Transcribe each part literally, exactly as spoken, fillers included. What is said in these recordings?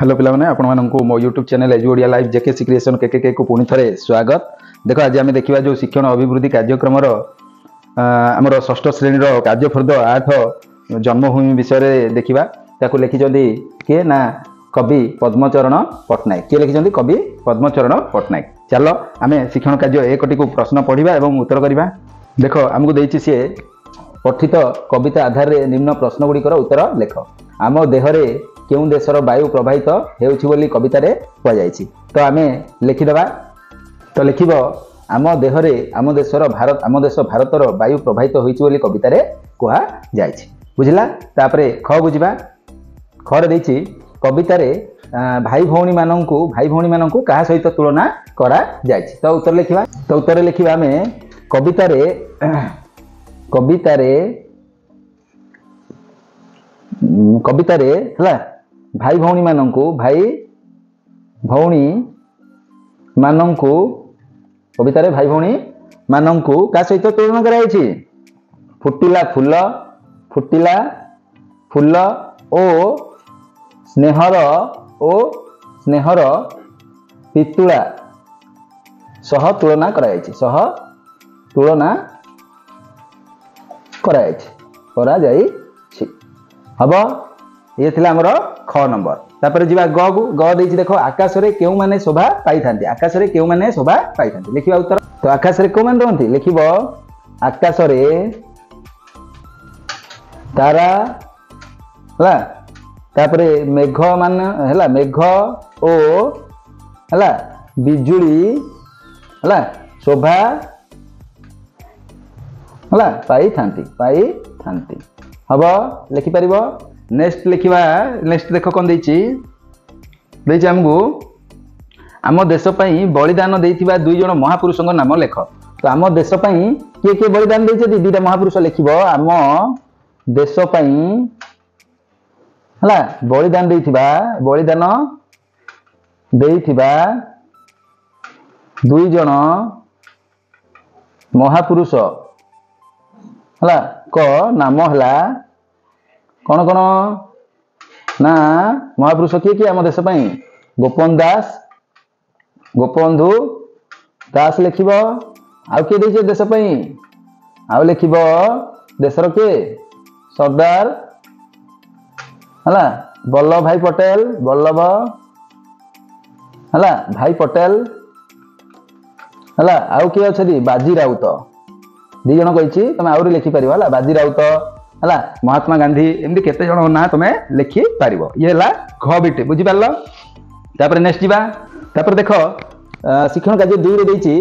Hello पिलाने आपको मो YouTube channel एजुओडिया life JKC creation केकेके को पुणी थे स्वागत। देख आज आम देखा जो शिक्षण अभिवृद्धि कार्यक्रम आमर षष्ठ श्रेणीर कार्यफर्द आठ जन्मभूमि विषय देखा ताकू लिखिं किए ना कवि पद्मचरण पट्टनायक। किए लिखिं कवि पद्मचरण पट्टनायक। चल आम शिक्षण कार्य एकटी को प्रश्न पढ़ा और उत्तर करवा। देख आमको देती सी पठित कविता आधार में निम्न प्रश्नगुड़िकर उत्तर लेख। आम देहरे क्यों देशर वायु प्रभावित होउछि कवितारे कहुछि। तो आम लिखिदेबा। तो लिखिब आम देहरे आम देशर भारत आम देश भारतर वायु प्रभावित होइछि कवितारे कहा जाइछि। बुझला। तापरे ख बुझा। खरे देछि कवितारे भाई भौणी मानंकु भाई भौणी मानंकु कहा सहित तुलना करा जाइछि। तो उत्तर लिखिबा। तो उत्तर लिखिबा आम कवितारे कवितारे कवितारे हला भाई भौणी मानंकु भाई भौणी मानंकु कवितारे भाई भौणी मानंकु का सहित तुलना कराई। फुटिला फूल फुटिला फूल ओ स्नेहर ओ स्नेहर पितुला सह तुलना कराई सह तुलना कराई करा जाई हम। ये आमर ख नंबर। तापर जी ग ग देख आकाश में क्यों माने शोभा पाई थांती आकाश में क्यों माने शोभा पाई थांती लिखा उत्तर। तो आकाश में क्यों माने रहती लिख आकाश में तारा है तापरे मेघ मान है मेघ ओ है बिजुली है शोभा है पाई थांती पाई थांती हम लिखिपर। नेक्स्ट लिखा नेक्स्ट देख कौन देखिए आमको आम देशपाई बलिदान देथिबा दुई जन महापुरुष नाम लेख। तो आम देशपाई किए किए बलिदान देछथि दुईटा महापुरुष लिख। आम देशपाई हला बलिदान देथिबा बलिदान देथिबा दुई जन महापुरुष हला को नाम हला कौन कौन ना महापुरुष किए किए आम देशपाई गोपन दास गोपबंधु दास लिख। आउ किए देछे देशपाई आउ लिख देशर किए सरदार हला वल्लभ भाई पटेल वल्लभ हला भाई पटेल हला। आउ किए अच्छे बाजी राउत दी जन कही तुम आउरी लिखिपर है बाजी राउत हला महात्मा गांधी एमती केते जण ना तुम लिखि पारिबो। ये हला घ बिटे बुझी पारलो। तापर नेक्स्ट जीवा। तापर देखो शिक्षण कार्य दुई रे देछि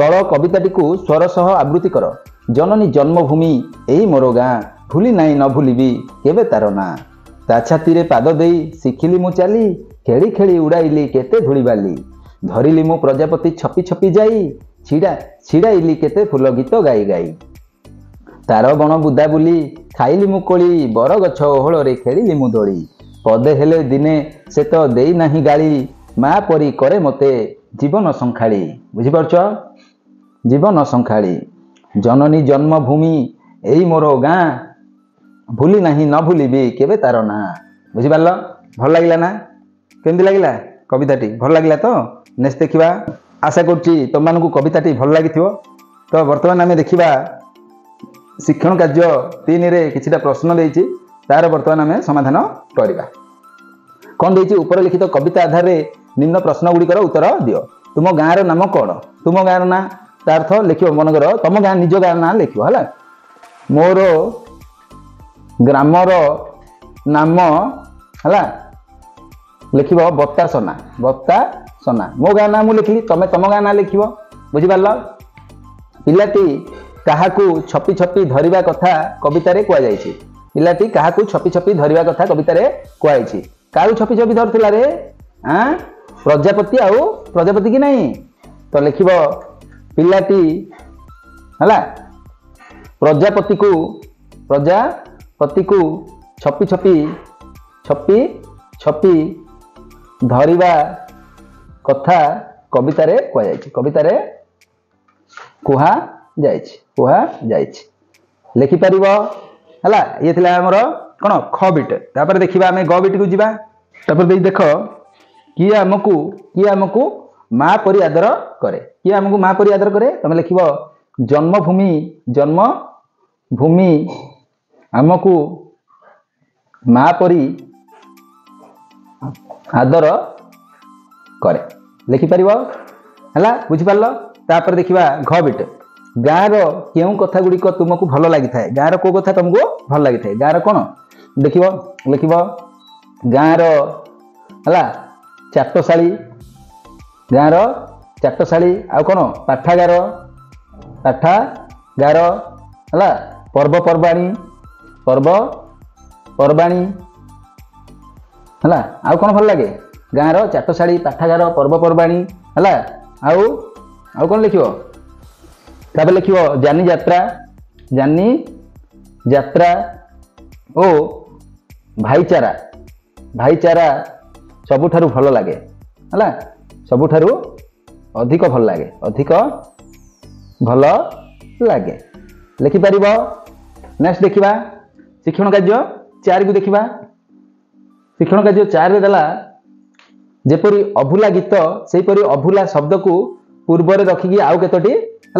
तळ कविताटी को स्वर सह आवृत्ति करो। जननी जन्मभूमि एही मोर गाँ भूली नाई न भूलिबी केबे तार ना ता छातीरे पाद देई शिखिली मु चाली खेली खेली उड़ाइली केते धूलिबाली धरिली मु प्रजापति छपी छपी जाई छिड़ा छिड़ाइली केते फूल गीत गाई गाई तार बण बुदा बुली खाइली मु कोली बरगछ ओहଳରେ ଖେଳିଲି ମୁ ଦୋଳି ପଦେ ହେଲେ ଦିନେ ସେ ତ ଦେଇ ନାହିଁ ଗାଳି ମା ପରି କରେ ମୋତେ ଜୀବନ ସଂଖାଳି। ବୁଝିପାରୁଛ ଜୀବନ ସଂଖାଳି। ଜନନୀ ଜନ୍ମଭୂମି ଏଇ ମୋର ଗାଁ ଭୁଲି ନାହିଁ ନ ଭୁଲିବି କେବେ ତାର ନାଁ। ବୁଝିପାରିଲ। ଭଲ ଲାଗିଲା ନା? କେମିତି ଲାଗିଲା କବିତାଟି? ଭଲ ଲାଗିଲା ତ? ନେକ୍ସଟ ଦେଖିବା। ଆଶା କରୁଛି ତମମାନଙ୍କୁ କବିତାଟି ଭଲ ଲାଗିଥିବ। ତ ବର୍ତ୍ତମାନ ଆମେ ଦେଖିବା शिक्षण कार्य तीन रे कि प्रश्न देछि तार बर्तमान आम समाधान करवा। कौन देछि ऊपर लिखित तो कविता आधार में निम्न प्रश्न गुड़िकर उत्तर दियो। तुम गाँव रो नाम कौन? तुम गाँव ना तार्थ लिख मन कर तुम गाँ निज गाँव ना लिख है मोर ग्रामर नाम है लिख बत्ता सना बत्ता सना मो गाँ ना मुझे लिखली तुम तुम गाँ ना लिख। बुझिपार पाटी काहाकू छपी छपी धरिबा कथा कवितारे कहुछि पिलाटी काहाकू छपी छपी धरिबा कथा कवितारे कहुछि काउ छपी छपी धरथिला रे आ प्रजापति आउ प्रजापति की नहीं। तो लिखिबो पिलाटी हला प्रजापति को प्रजापति को छपी छपी छपी छपी धरिबा कथा कवितारे कहुछि कवितारे कुहा जाइछि कुहा जाइछि लिखिपर है। ये आमर कौन ख बिट। तापर देखा आम ग बिट को जापर देख किए आमको किए आमको माँ परी आदर करे किए आमको माँ परी आदर करे तुम लिख जन्मभूमि जन्मभूमि आमको माँ परी आदर करे लिखिपर है बुझिपार तापर देखा घ बिट गाँव रो कथा गुड़िक तुमको भल लगी था गाँव रो कौ कथा तुमको भल लगी था गाँव कौन देख लिख गाँव रहा चाटशाड़ी गाँव राटशाड़ी आ कौन पाठागार पाठागार है पर्वपर्वाणी पर्वपर्वाणी है आ कौन भल लगे गाँव राटशाड़ी पाठागार पर्वपर्वाणी है आउ आउ कौन लिख तापर लिख जानी यात्रा जानी यात्रा ओ भाईचारा भाईचारा सबुठारु भल लगे है सबुठारु अधिक भल लगे अधिक भल लगे लिखिपर नेक्स्ट देखा शिक्षण कार्य चार को देखा शिक्षण कार्य चार रे देला जेपरी अभुला गीत सेपरी अभुला शब्द को पूर्वर रखिकी आउ केतोटी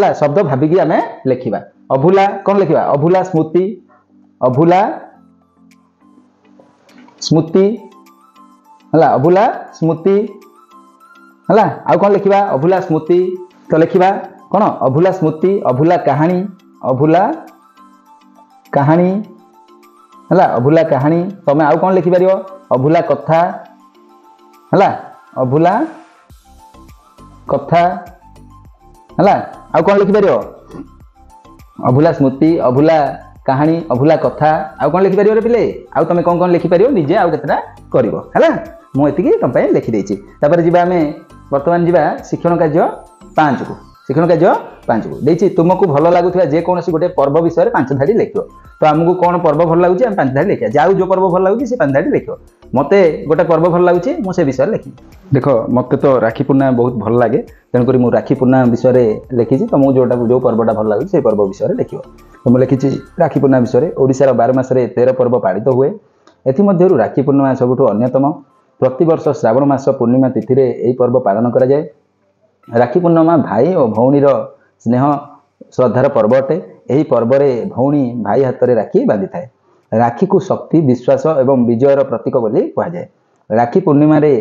है शब्द भाविकी आम लिखा अभुला कौन लिखा अभुला स्मृति अभुला स्मृति है अभुला स्मृति है आउ कौन लिखा अभुला स्मृति तो लिखा कौन अभुला स्मृति अभुला कहानी अभुला कहानी है अभुला कहानी तुम आउ कौन लिखिपर अभुला कथा है अभुला कथा है आउ कौन लिखिपर अभुला स्मृति अभुला कहानी अभुला कथा आउ कौन लिखिपर रे पिले आउ तुम कौन कौन लिखिपर निजे आउ केतटा करिवो हला मु एतिकी तुम पई लिखि देछि तापर जिबा हमें वर्तमान जिबा शिक्षण कार्य पाँच को शिक्षण कार्य पाँच को देछि तुमको भल लागुथिबा जे कोनोसी गोटे पर्व विषय रे पाँच धाडी लिखियो तो हमको कोन पर्व भल लागुछि हम पाँच धाडी लिखिया जाउ जो पर्व भल लागुछि से पाँच धाडी लिखियो मते गोटे पर्व भल लागुछि मु से विषय लिखि देखो मते तो राखी पूर्णिमा बहुत भल लागे तेन करी मु राखी पूर्णिमा विषय रे लिखिछि तुमको जोटा जो पर्वटा भल लागुछि से पर्व विषय रे लिखियो तो मु लिखिछि राखी पूर्णिमा विषय ओडिसा रो बारह मास रे तेरह पर्व पालित हुए एथि मध्यरु राखी पूर्णिमा सबठो अन्यतम प्रति वर्ष श्रावण मास पूर्णिमा तिथि रे एई पर्व पालन करा जाय राखी पूर्णिमा भाई और भौणी रो स्नेह श्रद्धार पर्व अटे यही पर्व में भौणी भाई हाथ में राखी बांधि थाए राखी को शक्ति विश्वास एवं विजयर प्रतीक बोली कहुए राखी पूर्णिमा रे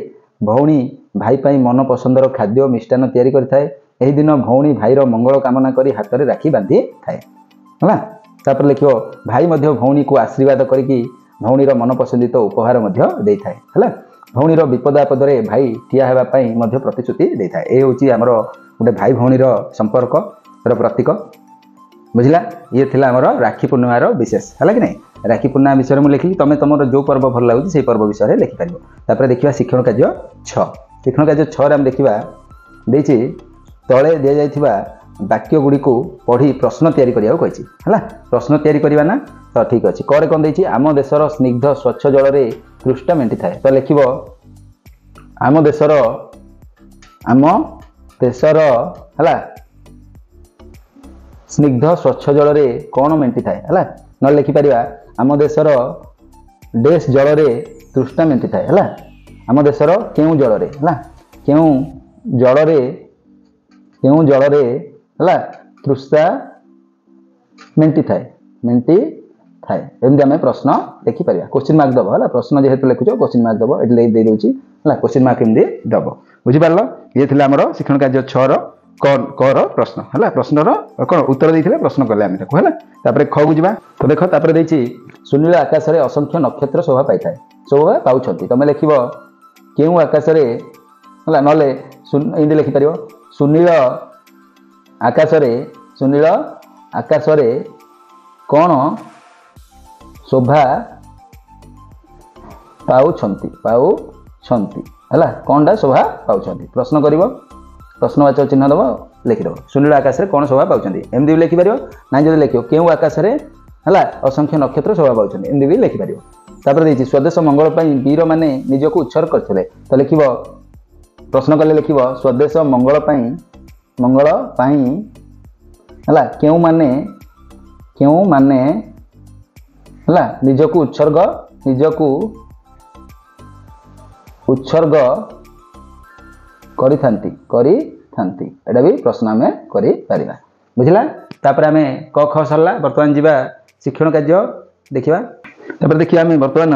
भौणी भाई पाई मन पसंदर खाद्य मिष्टान तैयारी करि दिन भौणी भाईर मंगल कामना करी हाथ में राखी बांधि थाए है तापर लिखियो भाई मध्य भौणी को आशीर्वाद करिकी भौणीर मन पसंदित उपहार मध्य देइथाए है भौणीर विपद आपदरे भाई ठिया हेबा पई मध्य प्रतिश्रुति देइथाए ए होची हमरो गोटे भाई भौणीर संपर्क रो प्रतीक बुझला ये थिला हमरो राखी पूर्णिमार विशेष है कि नहीं राखी पूर्णिमा विषय में लिखली तुम तुम जो पर्व भल लगुच से पर्व विषय में लिखिपर तापर देखा शिक्षण कार्य छ शिक्षण कार्य छः देखा देछि तले दि जाइथिबा वाक्य गुड़ी को पढ़ी प्रश्न तैयारी करिया को कहिछि हला प्रश्न तैयारी करिबा ना तो ठीक अछि करे कोन देछि आम देशर स्निग्ध स्वच्छ जल रे तृष्णा मेंटि थाए तो लिखिबो आम देशर आम देशर हला स्निग्ध स्वच्छ जल रे कोन मेंटि थाए हला न लिखि परिबा आम देशर देश जल रे तृष्णा मेंटि थाए हला आम देशर केउ जल रे हला केउ जल रे केउ जल रे हला तृष्णा मेंटि थाए मेंटि थाए एमती आम प्रश्न लिखिपर क्वेश्चन मार्क दब है प्रश्न जेहेतु लिखुच क्वेश्चन मार्क दब एट दे दूसरी है क्वेश्चन मार्क एमती दब बुझिपार ये थी आम शिक्षण कार्य छर कर प्रश्न है प्रश्नर कौन उत्तर देते प्रश्न कले आम है खु जा तो देख तापर देछि सुनील आकाश में असंख्य नक्षत्र शोभा पाई थाए शोभा पाँच तुम लिख के आकाश में है ना एमती लिखिपर सुनील आकाश में सुनील आकाश में कौन शोभा पाउछंती पाउछंती है कौनटा शोभा पाउछंती प्रश्न कर प्रश्नवाचक चिन्ह दब लिखिदेव सुनील आकाश में कौन शोभा पाउछंती एमती भी लिखिपर ना जो लिख के आकाश में है असंख्य नक्षत्र शोभा पाउछंती एमती भी लिखिपर तापर देछि स्वदेश मंगल पई वीर माने निजको उत्सर्ग करथिले तो लिख प्रश्न कले लिख स्वदेश मंगल पई मंगल पई है केउ माने केउ माने है निजको उत्सर्ग निजको उत्सर्ग करी थांती करी थांती एटा भी प्रश्न आमे करी परिबा बुझला तापर आमे क ख सरला वर्तमान जीवा शिक्षण कार्य देखिबा तापर देखिबा आमे वर्तमान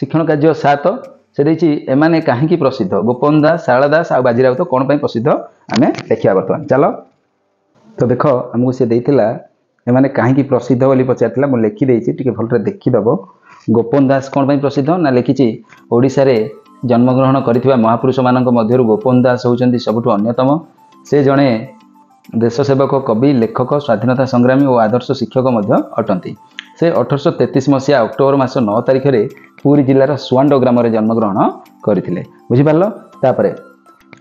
शिक्षण कार्य सात से रहिछि एमाने काहे की प्रसिद्ध गोपन दास शारदा दास आ बाजी राउत कोन पई प्रसिद्ध आमे देखिबा वर्तमान चलो तो देखो हमहु से देइतिला एमाने काहे की प्रसिद्ध बोली पचारतिला मु लेखि देइछि टिके भलरे देखि दबो गोपन दास कोन पई प्रसिद्ध ना लेखिछि ओडिसा रे जन्मग्रहण करिथिबा महापुरुष मानक मध्यरु गोपन दास होउचंती सबठु अन्यतम से जणे देश सेवक कवि लेखक स्वाधीनता संग्रामी और आदर्श शिक्षक मध्य अटंती से अठारश तेतीस मसीहा अक्टोबर मास नौ तारिख रे पुरी जिल्लार सुवांड ग्राम रे जन्मग्रहण करथिले बुझि पालो तापरे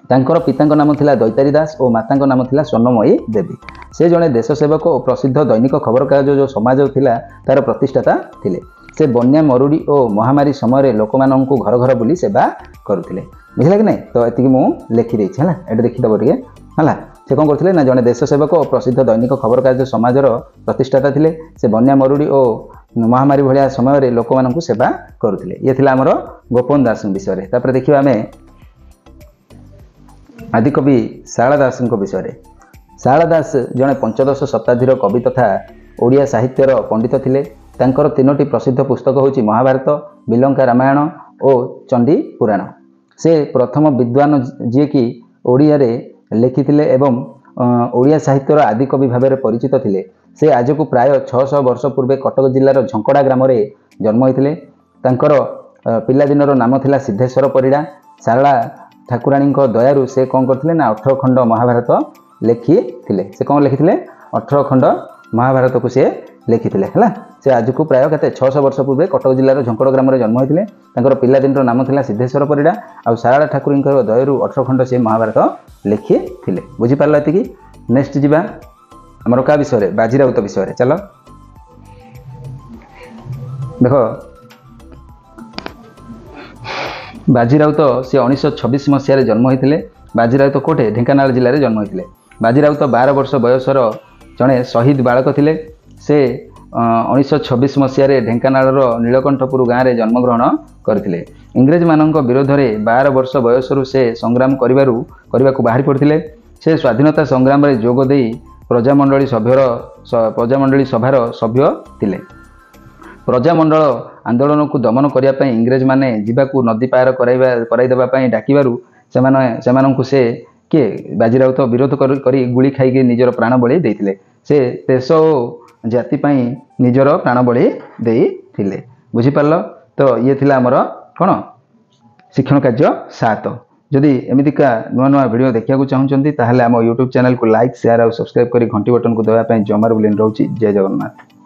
तांकर पितांक नाम थिला दैतारी दास और मातांक नाम थिला स्वर्णमयी देवी से जणे देश सेवक और प्रसिद्ध दैनिक खबर कागज जो समाज थिला तार प्रतिष्ठाता थिले से बन्या मरुड़ी और महामारी समय लोक मान को घर घर बुली सेवा करुले बुझे कि ना तो ये मुझे लिखिदे है देखीदेव टे है से कौन करते ना जड़े देश सेवक और प्रसिद्ध दैनिक खबर कागज समाजर प्रतिष्ठाता थे से बन्या मरुड़ी और महामारी भाया समय लोक मान को सेवा करुले ये थी आमर गोपन दास विषय तापर देखा आम आदिकवि शारदा दास विषय शारदा दास जड़े पंचदश शताब्दीर कवि तथा ओडिया साहित्यर पंडित थे तांकर तीनोटी प्रसिद्ध पुस्तक होची महाभारत बिलंका रामायण और चंडी पुराण से प्रथम विद्वान जी की ओडिया रे लेखिथिले एवं ओडिया साहित्यर आदि कवि भाव में परिचित थिले से आज को प्राय छह सौ वर्ष पूर्वे कटक जिल्लार झंकडा ग्राम रे जन्म होइथिले तांकर पिला दिनर नाम थिला सिद्धेश्वर परिडा शारदा ठाकुराणी दयारू से कौन करथिले ना अठारह खंड महाभारत लेखिथिले से कौन लेखिथिले अठारह खंड महाभारत को से लेखिथिले हला से आज को प्राय के छह सौ वर्ष पूर्वे कटक जिलार झंकड़ ग्राम में जन्म होते हैं पिला दिन नाम था सिद्धेश्वर परिडा और शारदा ठाकुर दयरू अठारह खंड से महाभारत लेखि थिले बुझीपार ये नेक्स्ट जी आमर क्या विषय बाजी राउत विषय चलो देख बाजी राउत से उन्नीस छब्बीस मसीह जन्म होते बाजी राउत कोठे ढेंकानाल जिले में जन्म होते बाजी राउत बारह वर्ष बयसर जड़े शहीद बालक थिले से उन्नीस छब्बीस मसीह ढेंकानाल नीलकंठपुर गाँव में जन्मग्रहण करते इंग्रेज मानक विरोध में बारह वर्ष बयसर से संग्राम करने बाहरी पड़ते से स्वाधीनता संग्राम में जोगदे प्रजामंडली सभ्यर प्रजामंडली सभार सभ्य थिले प्रजामंडल आंदोलन को दमन करने इंग्रेज माने जीवाकू नदी पार कराइदेवाई डाकू से किए बाजी राउत विरोध करी गुली खाई निजर प्राण बलि देइथिले से देश और जाति पाई निजर प्राण बलि देइथिले बुझी पारलो तो ये थिला हमर कोन शिक्षण कार्य सात जदि एमितिका नुआ नुआ वीडियो देखा चाहूँगी ताहले आम यूट्यूब चैनल को लाइक शेयर और सब्सक्राइब करी घंटी बटन को दबाया जमार बुलेन रोची जय जगन्नाथ।